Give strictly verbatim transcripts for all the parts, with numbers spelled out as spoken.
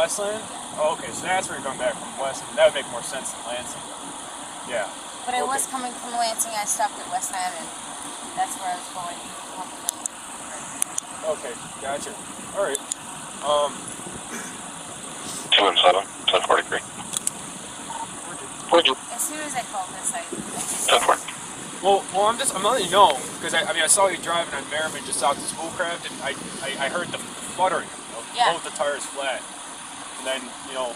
Westland? Oh, okay, so that's where you're going back from, Westland. That would make more sense than Lansing. Yeah. But I okay. was coming from Lansing, I stopped at Westland, and that's where I was going. Okay, gotcha. All right. Um. two one seven, ten forty-three. As soon as I called this, I... ten forty. Well, well, I'm just, I'm letting you know, because I, I mean, I saw you driving on Merriman just out to Schoolcraft, and I, I, I heard the fluttering of yeah. both the tires flat. And then, you know,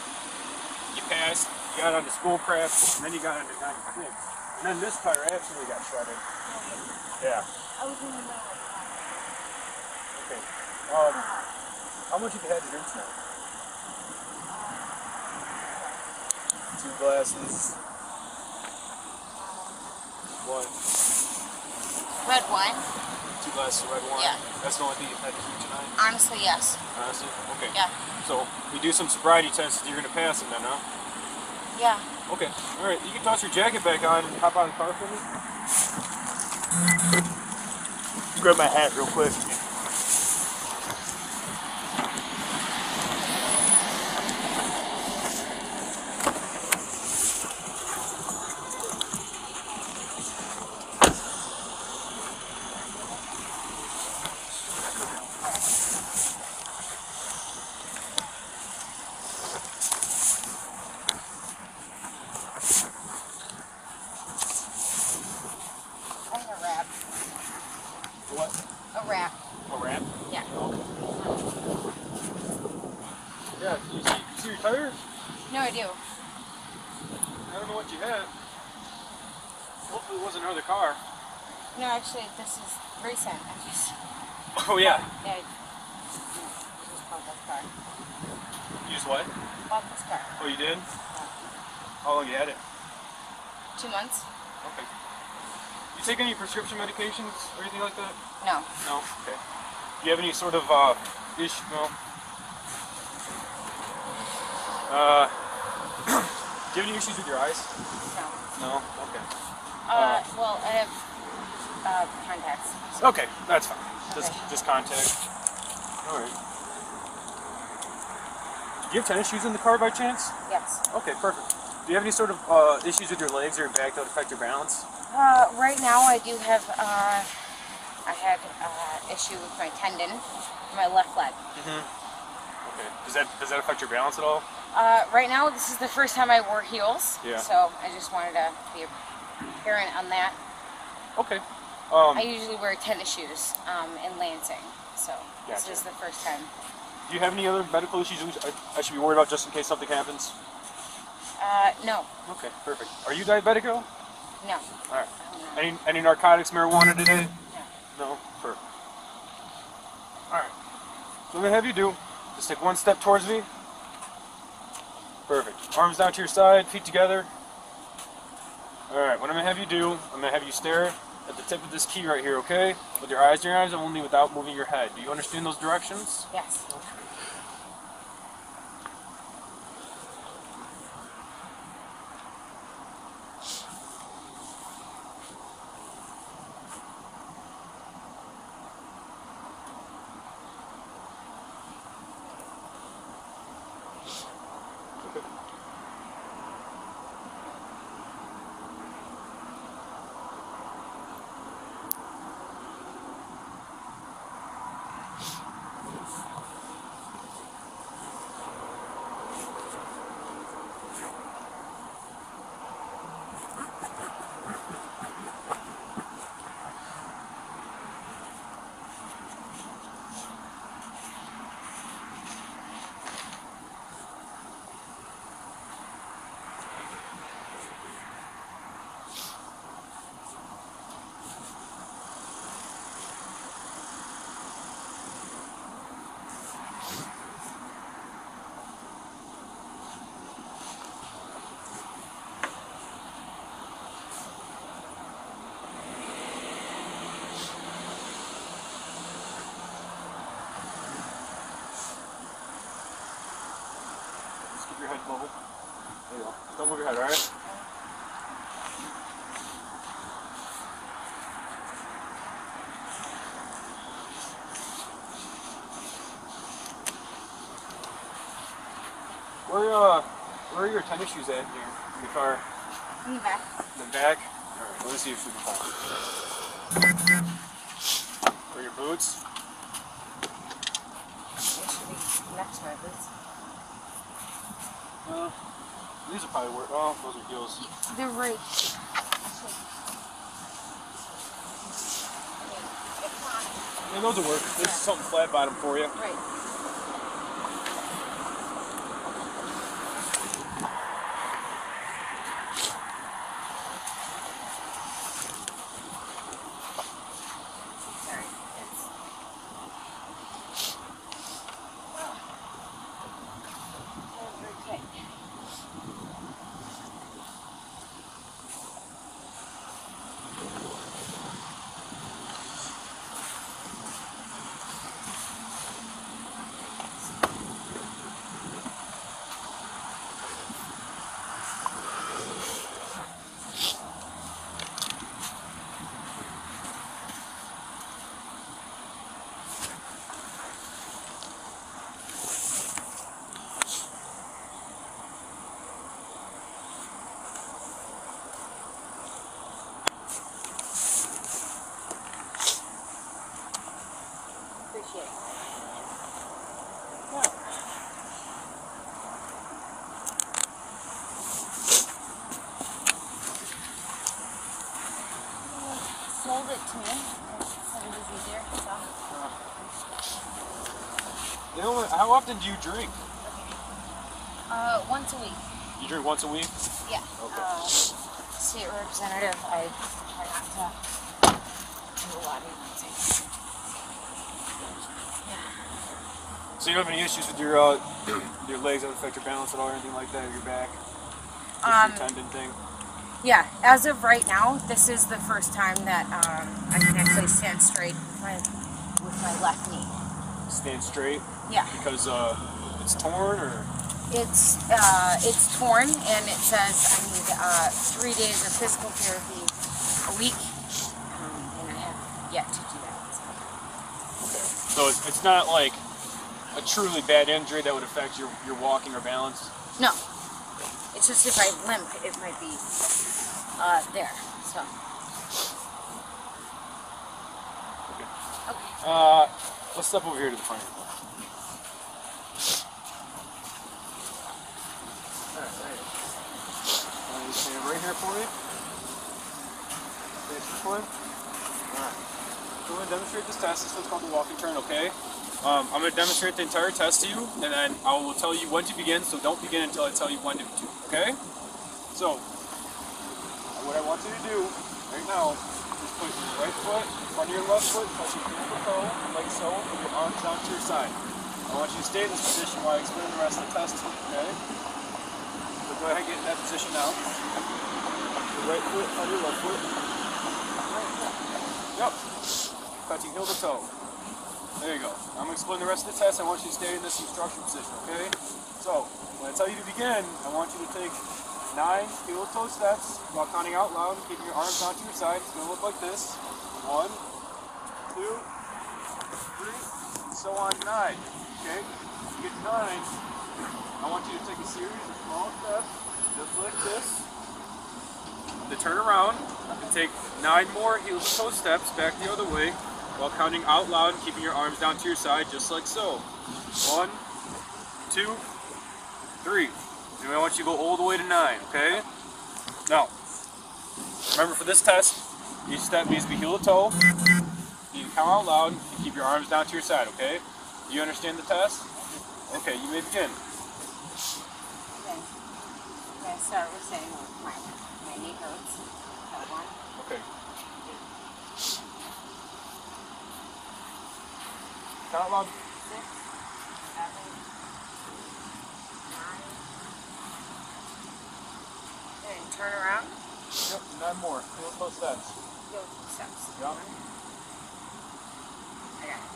you passed, you got onto Schoolcraft, and then you got onto ninety-six. And then this tire absolutely got shredded. Yeah. I was in the middle of the Okay. Um, how much have you had to drink tonight? Two glasses. One. Red wine? Two glasses of red wine? Yeah. That's the only thing you've had to drink tonight? Honestly, yes. Honestly? Okay. Yeah. So, we do some sobriety tests, you're going to pass them then, huh? Yeah. Okay, alright, you can toss your jacket back on and hop out of the car for me. Grab my hat real quick. Actually, this is recent. I just oh yeah. Bought, yeah. I just bought this car. You just what? Bought this car. Oh, you did? Yeah. How long you had it? Two months. Okay. You take any prescription medications or anything like that? No. No. Okay. Do you have any sort of uh, issue? No. Uh, do you have any issues with your eyes? No. No. Okay. Uh, uh well, I have. Uh, contacts. Okay, that's fine. Okay. Just, just contact. All right. Do you have tennis shoes in the car by chance? Yes. Okay, perfect. Do you have any sort of uh, issues with your legs or your back that would affect your balance? Uh, right now I do have. Uh, I had an uh, issue with my tendon, my left leg. Mm-hmm. Okay. Does that does that affect your balance at all? Uh, right now this is the first time I wore heels. Yeah. So I just wanted to be apparent on that. Okay. Um, I usually wear tennis shoes um, in Lansing, so gotcha. This is the first time. Do you have any other medical issues I should be worried about just in case something happens? Uh, no. Okay, perfect. Are you diabetic at all? No. All right. Any any narcotics, marijuana today? No. No? Perfect. All right. So what I'm going to have you do, just take one step towards me. Perfect. Arms down to your side, feet together. All right, what I'm going to have you do, I'm going to have you stare at the tip of this key right here, okay? With your eyes in your eyes only without moving your head. Do you understand those directions? Yes. Okay. your head, alright? Where, uh, where are your tennis shoes at in your, in your car? In the back. In the back? Alright, let's see if we can find them. Or your boots? Actually, next to my boots. Uh, these are probably work. Oh, those are heels. They're right. Yeah, those will work. This is something flat bottom for you. Right. How often do you drink? Uh, once a week. You drink once a week? Yeah. Okay. Uh, state representative, I try not to do a lot of things. Yeah. So you don't have any issues with your uh, your legs that affect your balance at all or anything like that, or your back? Your um, tendon thing? Yeah. As of right now, this is the first time that um, I can actually stand straight with my, with my left knee. Stand straight? Yeah. Because uh, it's torn, or it's uh, it's torn, and it says I need uh, three days of physical therapy a week, um, and I have yet to do that. So. Okay. So it's, it's not like a truly bad injury that would affect your your walking or balance. No. It's just if I limp, it might be uh, there. So. Okay. Okay. Uh, let's step over here to the front. For you. All right. We're going to demonstrate this test. This one's called the walking turn, okay? Um, I'm going to demonstrate the entire test to you, and then I will tell you when to begin, so don't begin until I tell you when to do, okay? So, what I want you to do right now is put your right foot in front of your left foot, touch your pinky toe, like so, and your arms down to your side. I want you to stay in this position while I explain the rest of the test, okay? So go ahead and get in that position now. Right foot on your left foot. Yep. Touching heel to toe. There you go. I'm going to explain the rest of the test. I want you to stay in this instruction position, okay? So, when I tell you to begin, I want you to take nine heel to toe steps while counting out loud, keeping your arms down to your side. It's going to look like this. One, two, three, and so on. Nine. Okay? When you get nine, I want you to take a series of small steps just like this. To turn around and take nine more heel to toe steps back the other way while counting out loud and keeping your arms down to your side just like so. One, two, three. And I want you to go all the way to nine, okay? Now, remember for this test, each step needs to be heel to toe. You can count out loud and keep your arms down to your side, okay? You understand the test? Okay, you may begin. Okay. Okay, start with saying my My knee hurts. That one. Okay. Count loud. Six, seven, nine. Then turn around. Yep, nine more. Heel toe steps. Heel toe steps. Yep. I got it. Three,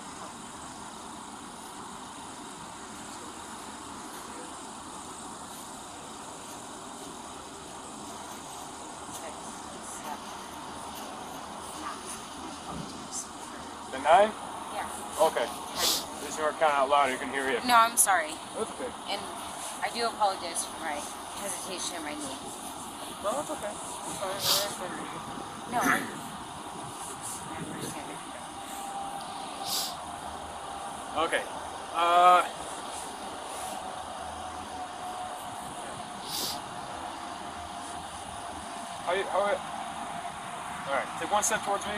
Hey? Yeah. Okay. These are kind of loud. You can hear you. No, I'm sorry. That's okay. And I do apologize for my hesitation and my knee. No, that's okay. I'm sorry. No, I understand it. Okay. Uh... How you, how it? Alright, take one step towards me.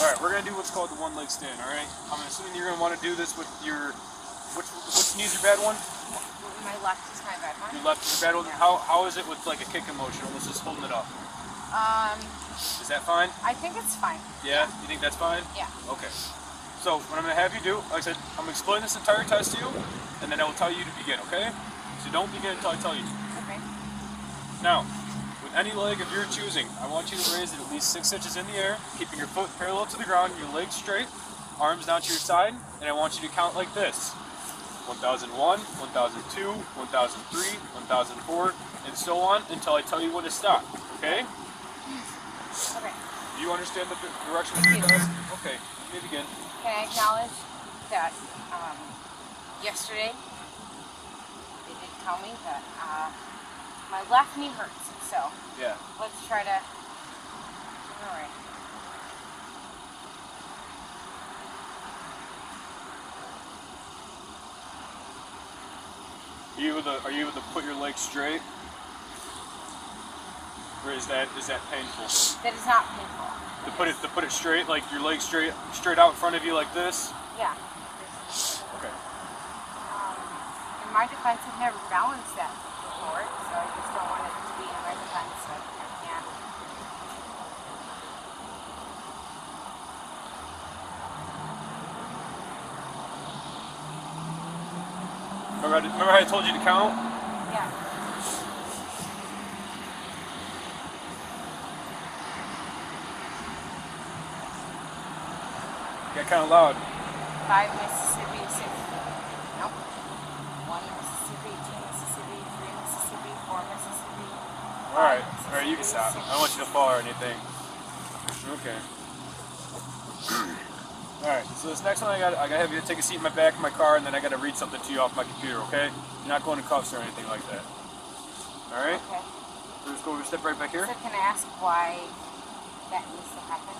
Alright, we're going to do what's called the one leg stand, alright? I'm assuming you're going to want to do this with your... Which, which knee's your bad one? My left is my bad one. Your left is your bad one? Yeah. How, how is it with like a kicking motion, almost just holding it up? Um... Is that fine? I think it's fine. Yeah? Yeah. You think that's fine? Yeah. Okay. So, what I'm going to have you do, like I said, I'm going to explain this entire test to you, and then I will tell you to begin, okay? So don't begin until I tell you to. Okay. Now... Any leg of your choosing, I want you to raise it at least six inches in the air, keeping your foot parallel to the ground, your legs straight, arms down to your side, and I want you to count like this. one thousand one, one thousand two, one thousand three, one thousand four, and so on until I tell you when to stop, okay? Okay. Do you understand the direction of the guys? Okay, you may begin. Can I acknowledge that um, yesterday they did tell me that uh, my left knee hurts. So, yeah. Let's try to, all right. Are you able to, are you able to put your legs straight? Or is that, is that painful? That is not painful. To put it, to put it straight, like your legs straight, straight out in front of you like this? Yeah. Okay. Um, in my defense, I've never balanced that before, so I just don't want to. Remember how I told you to count? Yeah. Got kind of loud. Five Mississippi, six. Nope. One Mississippi, two Mississippi, three Mississippi, four Mississippi. All right. Mississippi, all right, you can stop. I don't want you to fall or anything. Okay. Alright, so this next one I gotta, I gotta have you take a seat in my back of my car and then I gotta read something to you off my computer, okay? You're not going to cuffs or anything like that. Alright? Okay. So just go over, step right back here. So can I ask why that needs to happen?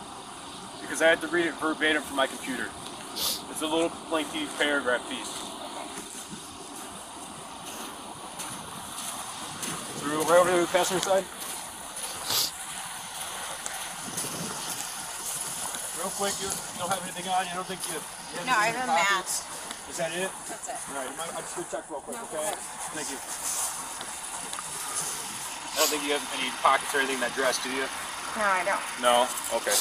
Because I had to read it verbatim from my computer. It's a little lengthy paragraph piece. Okay. So right over to the passenger side. Real quick, you don't have anything on, you don't think you, you have No, I have a mask. Is that it? That's it. Alright, I'll just check real quick, no, okay? Thank you. I don't think you have any pockets or anything in that dress, do you? No, I don't. No? Okay.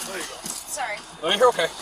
There you go. Sorry. No, you're okay. Okay.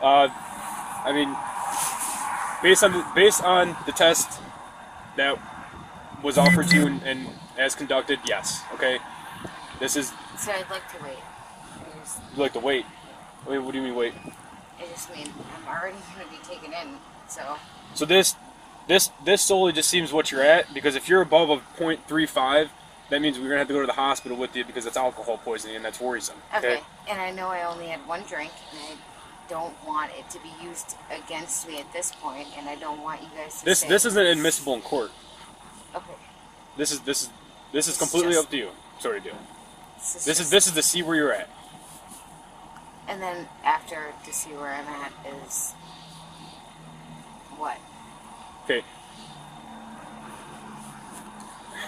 Uh, I mean, based on the, based on the test that was offered to you and, and as conducted, yes. Okay, this is. So I'd like to wait. Just, you'd like to wait? Wait, what do you mean wait? I just mean I'm already going to be taken in, so. So this, this, this solely just seems what you're at, because if you're above a point three five, that means we're going to have to go to the hospital with you because it's alcohol poisoning and that's worrisome. Okay. Okay. And I know I only had one drink and I don't want it to be used against me at this point, and I don't want you guys to This say this isn't admissible in court. Okay. This is this is this is it's completely just, up to you. Sorry, deal. This is this is, this is to see where you're at. And then after to see where I'm at is what? Okay.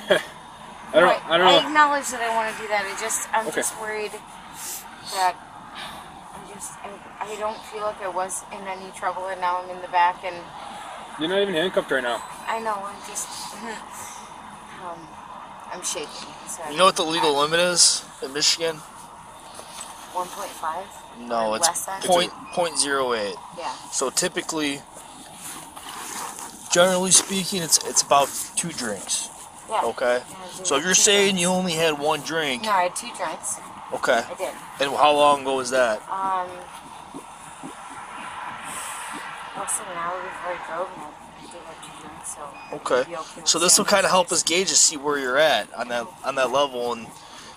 I don't right. I don't know. I acknowledge that I want to do that. I just I'm okay. just worried that I'm just I'm, I don't feel like I was in any trouble, and now I'm in the back and. You're not even handcuffed right now. I know. I'm just. um, I'm shaking. So you know what the legal I, limit is in Michigan? One point five. No, it's point point zero eight. Yeah. So typically, generally speaking, it's it's about two drinks. Yeah. Okay. Yeah, so if you're saying drinks. You only had one drink. No, I had two drinks. Okay. I did. And how long ago was that? Um. Less than an hour before I drove, and I did have two drinks, so okay. okay so this will kind of help us gauge to see where you're at on that on that level, and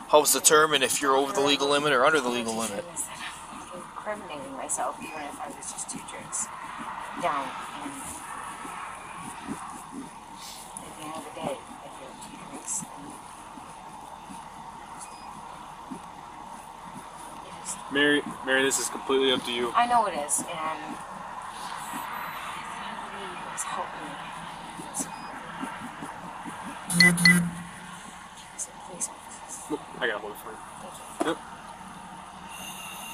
helps determine if you're over the legal limit or under the legal limit. I'm incriminating myself, even if I was just two drinks down. And at the end of the day, I feel two drinks. And Mary, Mary, this is completely up to you. I know it is, and. Help me. I gotta blow for you. Thank you. Yep.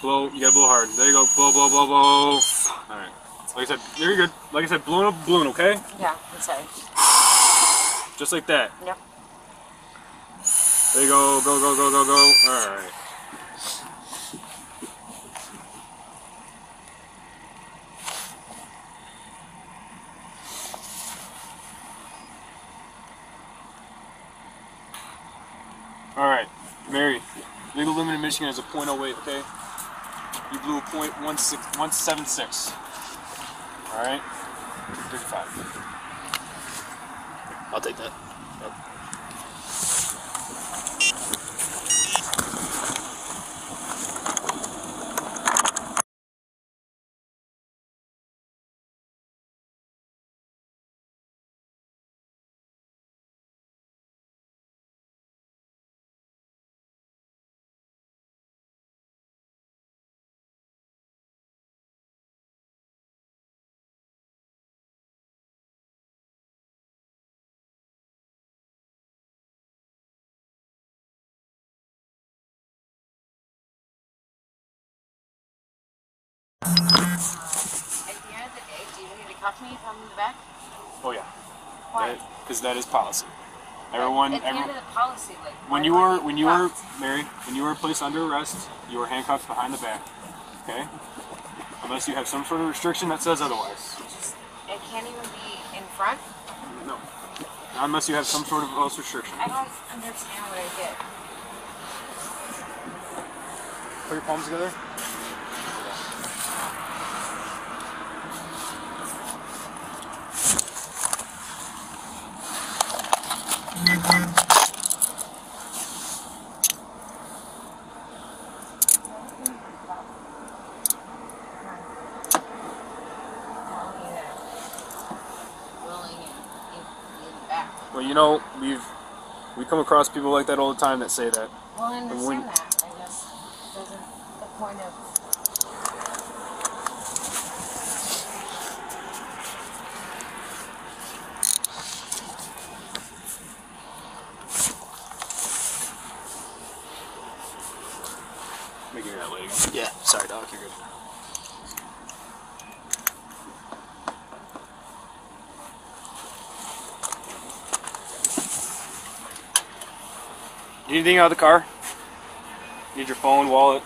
Blow, you gotta blow hard. There you go. Blow, blow, blow, blow. Alright. Like I said, you're good. Like I said, blowing up a balloon, okay? Yeah, I'm sorry. Just like that. Yep. There you go. Go, go, go, go, go. Alright. Alright, Mary, legal limit in Michigan is a point oh eight, okay? You blew a point one seven six. Alright? thirty-five. I'll take that. At the end of the day, do you need to cuff me if I'm in the back? Oh yeah. Why? Because that, that is policy. Everyone. At the every, end of the policy, like. When you were, when you were, Mary, when you were placed under arrest, you were handcuffed behind the back. Okay. Unless you have some sort of restriction that says otherwise. Just, I can't even be in front. No. Not unless you have some sort of else restriction. I don't understand what I did. Put your palms together. Well, you know, we've we come across people like that all the time that say that. Well, I understand when, that. I guess those are the point of. Yeah, sorry, dog, you're good. Anything out of the car? Need your phone, wallet,